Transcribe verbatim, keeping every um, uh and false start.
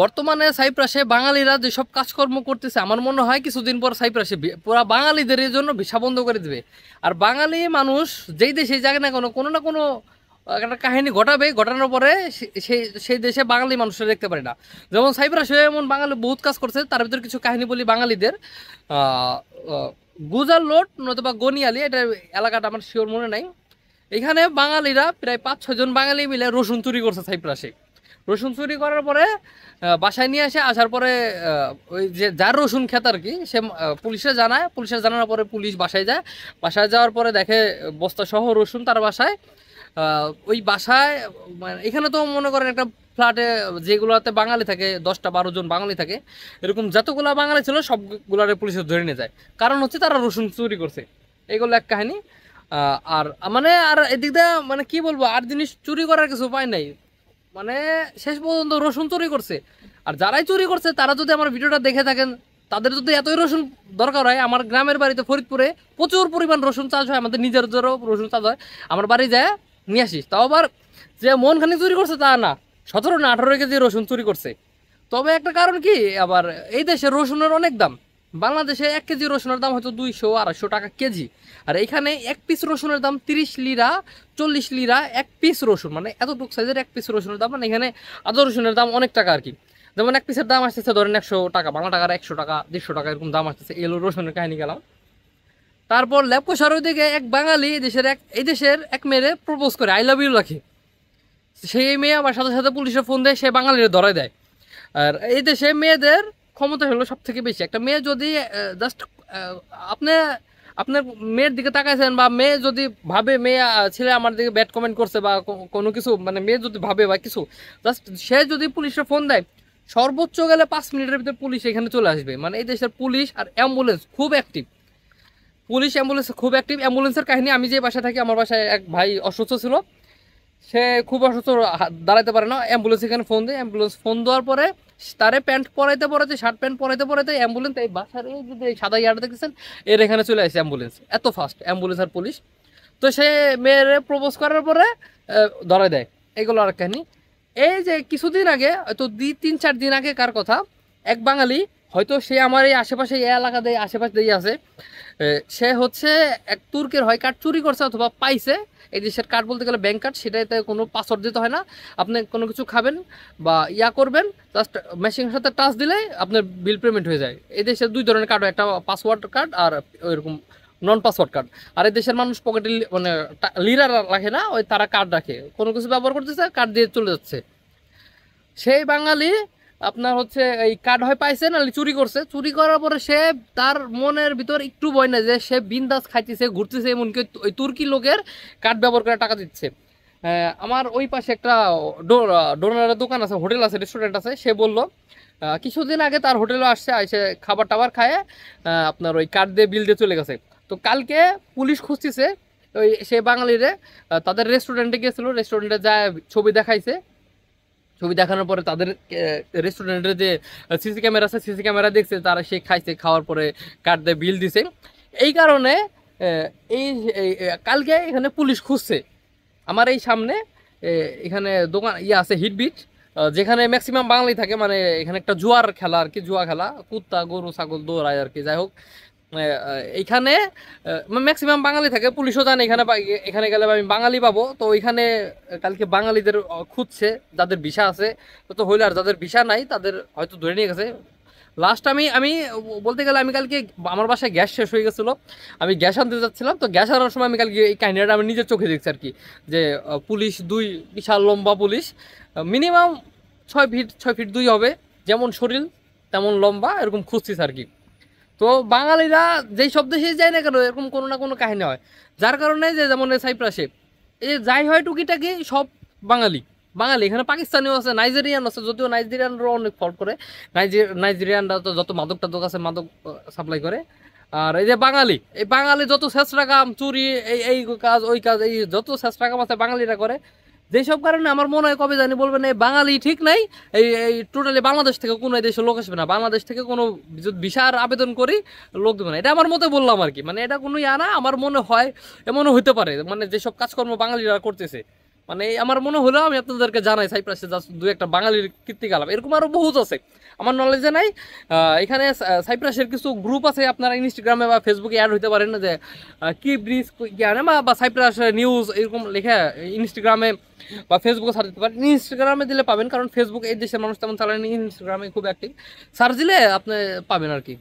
বর্তমানে সাইপ্রাসে বাঙালিরা যেসব কাজকর্ম করতেছে, আমার মনে হয় কিছুদিন পর সাইপ্রাসে পুরা বাঙালিদের জন্য ভিসা বন্ধ করে দেবে। আর বাঙালি মানুষ যেই দেশে যাক না কেন, কোনো না কোনো একটা কাহিনী ঘটাবে, ঘটানোর পরে সেই সেই দেশে বাঙালি মানুষরা দেখতে পারে না। যেমন সাইপ্রাসে এমন বাঙালি বহুত কাজ করছে, তার ভিতরে কিছু কাহিনী বলি বাঙালিদের। গুজার লোট নতুবা গনিয়ালি, এটা এলাকাটা আমার শিওর মনে নাই। এখানে বাঙালিরা প্রায় পাঁচ ছজন বাঙালি মিলে রসুন চুরি করছে সাইপ্রাসে। রসুন চুরি করার পরে বাসায় নিয়ে আসে, আসার পরে ওই যে যার রসুন খেত আর কি, সে পুলিশে জানায়। পুলিশে জানানোর পরে পুলিশ বাসায় যায়। বাসায় যাওয়ার পরে দেখে বস্তা সহ রসুন তার বাসায়। ওই বাসায় মানে এখানে তো মনে করেন একটা ফ্ল্যাটে যেগুলোতে বাঙালি থাকে দশটা বারো জন বাঙালি থাকে, এরকম যতগুলো বাঙালি ছিল সবগুলোরে পুলিশে ধরে নিয়ে যায়। কারণ হচ্ছে তারা রসুন চুরি করছে। এইগুলো এক কাহিনী। আর মানে আর এদিক দিয়ে মানে কি বলবো, আর জিনিস চুরি করার কিছু উপায় নাই, মানে শেষ পর্যন্ত রসুন চুরি করছে। আর যারাই চুরি করছে তারা যদি আমার ভিডিওটা দেখে থাকেন, তাদের যদি এতই রসুন দরকার হয়, আমার গ্রামের বাড়িতে ফরিদপুরে প্রচুর পরিমাণ রসুন চাষ হয়, আমাদের নিজেরও রসুন চাষ হয়, আমার বাড়ি যায় নিয়ে আসি। তাও আবার যে মনখানি চুরি করছে তা না, সতেরো না আঠারো কেজি রসুন চুরি করছে। তবে একটা কারণ কি, আবার এই দেশে রসুনের অনেক দাম। বাংলাদেশে এক কেজি রসুনের দাম হয়তো দুইশো আড়াইশো টাকা কেজি, আর এখানে এক পিস রসুনের দাম তিরিশ লিরা চল্লিশ লিরা এক পিস রসুন, মানে এতটুকু সাইজের এক পিস রসুনের দাম। মানে এখানে আদা রসুনের দাম অনেক টাকা আর কি। যেমন এক পিসের দাম আসতেছে ধরেন একশো টাকা, বাংলা টাকার একশো টাকা দেড়শো টাকা এরকম দাম আসতেছে। এলো রসুনের কাহিনী গেলাম। তারপর ল্যাপকোষার ওই দিকে এক বাঙালি এই দেশের এক এই দেশের এক মেয়েরে প্রপোজ করে, আই লাভ ইউ রাখে। সেই মেয়ে আবার সাথে সাথে পুলিশে ফোন দেয়, সে বাঙালিরা ধরে দেয়। আর এই দেশে মেয়েদের ক্ষমতা হলো সব থেকে বেশি। একটা মেয়ে যদি জাস্ট আপনি আপনার মেয়ের দিকে তাকাইছেন, বা মেয়ে যদি ভাবে মেয়ে ছেলে আমার দিকে ব্যাড কমেন্ট করছে বা কোনো কিছু, মানে মেয়ে যদি ভাবে বা কিছু, জাস্ট সে যদি পুলিশে ফোন দেয়, সর্বোচ্চ গেলে পাঁচ মিনিটের ভিতরে পুলিশ এখানে চলে আসবে। মানে এই দেশের পুলিশ আর অ্যাম্বুলেন্স খুব অ্যাক্টিভ, পুলিশ অ্যাম্বুলেন্স খুব অ্যাক্টিভ। অ্যাম্বুলেন্সের কাহিনী, আমি যে বাসায় থাকি আমার বাসায় এক ভাই অসুস্থ ছিল, সে খুব অসুস্থ, দাঁড়াইতে পারে না। অ্যাম্বুলেন্স এখানে ফোন দেয়, অ্যাম্বুলেন্স ফোন দেওয়ার পরে তারে প্যান্ট পরাইতে পরাইতে শার্ট প্যান্ট পরাইতে পরাইতে অ্যাম্বুলেন্স এই বাসার এই যদি সাদা ইয়ারটা দেখতেছেন এর এখানে চলে আসে অ্যাম্বুলেন্স। এত ফাস্ট অ্যাম্বুলেন্স আর পুলিশ। তো সে মেয়ের প্রপোজ করার পরে ধরে দেয়। এগুলো আর কাহিনী। এই যে কিছুদিন আগে, হয়তো দুই তিন চার দিন আগে কার কথা, এক বাঙালি, হয়তো সে আমার এই আশেপাশে এই এলাকা দিয়ে আশেপাশে দিয়ে আছে, সে হচ্ছে এক তুর্কের হয় কার্ড চুরি করছে অথবা পাইছে। এই দেশের কার্ড বলতে গেলে ব্যাঙ্ক কার্ড, সেটাতে কোনো পাসওয়ার্ড দিতে হয় না। আপনি কোনো কিছু খাবেন বা ইয়া করবেন, জাস্ট মেশিনের সাথে টাচ দিলে আপনার বিল পেমেন্ট হয়ে যায়। এই দেশে দুই ধরনের কার্ড হয়, একটা পাসওয়ার্ড কার্ড আর ওইরকম নন পাসওয়ার্ড কার্ড। আর এই দেশের মানুষ পকেটে মানে লিরা রাখে না, ওই তারা কার্ড রাখে, কোনো কিছু ব্যবহার করতেছে কার্ড দিয়ে চলে যাচ্ছে। সেই বাঙালি আপনার হচ্ছে এই কার্ড হয় পাইছে না চুরি করছে। চুরি করার পরে সে তার মনের ভিতর একটু ভয় না, যে সে বিন্দাস খাইতেছে ঘুরতেছে, এমনকি ওই তুর্কি লোকের কার্ড ব্যবহার করে টাকা দিচ্ছে। আমার ওই পাশে একটা ডোনারের দোকান আছে, হোটেল আছে, রেস্টুরেন্ট আছে। সে বলল কিছুদিন আগে তার হোটেলে আসছে, এসে খাবার টাবার খায় আপনার ওই কার্ড দিয়ে বিল দিয়ে চলে গেছে। তো কালকে পুলিশ খুঁজতেছে ওই সে বাঙালিরে। তাদের রেস্টুরেন্টে গিয়েছিল, রেস্টুরেন্টে যায় ছবি দেখাইছে। ছবি দেখানোর পরে তাদের রেস্টুরেন্টের যে সিসি ক্যামেরা আছে, সিসি ক্যামেরা দেখছে তারা সে খাইছে, খাওয়ার পরে কার্ড দিয়ে বিল দিছে। এই কারণে এই কালকে এখানে পুলিশ খুঁজছে। আমার এই সামনে এখানে দোকান ইয়ে আছে হিটবিট, যেখানে ম্যাক্সিমাম বাঙালি থাকে। মানে এখানে একটা জুয়ার খেলা আর কি, জুয়া খেলা, কুত্তা গরু ছাগল দৌড়ায় আর কি। যাই হোক, এইখানে ম্যাক্সিমাম বাঙালি থাকে, পুলিশও জানে এখানে এখানে গেলে আমি বাঙালি পাবো। তো ওইখানে কালকে বাঙালিদের খুঁজছে, যাদের ভিসা আছে তো হইলে, আর যাদের ভিসা নাই তাদের হয়তো ধরে নিয়ে গেছে। লাস্ট আমি আমি বলতে গেলে আমি কালকে আমার বাসায় গ্যাস শেষ হয়ে গেছিলো, আমি গ্যাস আনতে যাচ্ছিলাম। তো গ্যাস আনার সময় আমি কালকে এই কাহিনীটা আমি নিজের চোখে দেখছি আর কি, যে পুলিশ দুই বিশাল লম্বা পুলিশ, মিনিমাম ছয় ফিট ছয় ফিট দুই হবে, যেমন শরীর তেমন লম্বা, এরকম খুঁজছিস আর কি। তো বাঙালিরা যেই সব দেশে যায় না কেন, এরকম কোনো না কোনো কাহিনী হয়, যার কারণে যে যেমন সাইপ্রাসে এই যাই হয় টুকিটাকি সব বাঙালি বাঙালি। এখানে পাকিস্তানিও আছে, নাইজেরিয়ান আছে, যদিও নাইজেরিয়ানরাও অনেক ফল করে। নাইজেরিয়ানরা তো যত মাদক টাদক আছে মাদক সাপ্লাই করে। আর এই যে বাঙালি, এই বাঙালি যত শেষরা কাম চুরি এই এই কাজ ওই কাজ এই যত শেষরা কাম আছে বাঙালিরা করে। যেসব কারণে আমার মনে হয় কবে জানি বলবেন এই বাঙালি ঠিক নাই, এই এই টোটালি বাংলাদেশ থেকে কোনো এই দেশে লোক আসবে না, বাংলাদেশ থেকে কোনো যদি ভিসার আবেদন করি লোক দেবে না। এটা আমার মতে বললাম আর কি, মানে এটা কোনো ইয়া না, আমার মনে হয় এমনও হইতে পারে। মানে যেসব কাজকর্ম বাঙালিরা করতেছে মানে আমার মনে হলো আমি আপনাদেরকে জানাই সাইপ্রাসে জাস্ট দু একটা বাঙালির কীর্তিকলাপ এরকম আরও বহুত আছে আমার নলেজে নাই। এখানে সাইপ্রাসের কিছু গ্রুপ আছে, আপনারা ইনস্টাগ্রামে বা ফেসবুকে অ্যাড হতে পারেন যে কি ব্রিজ জ্ঞানে বা সাইপ্রাস নিউজ এরকম লেখা ইনস্টাগ্রামে বা ফেসবুকে সার্চ দিতে পারেন। ইনস্টাগ্রামে দিলে পাবেন, কারণ ফেসবুক এই দেশের মানুষ তেমন চালানি, ইনস্টাগ্রামে খুব অ্যাক্টিভ, সার্চ দিলে আপনি পাবেন আর কি।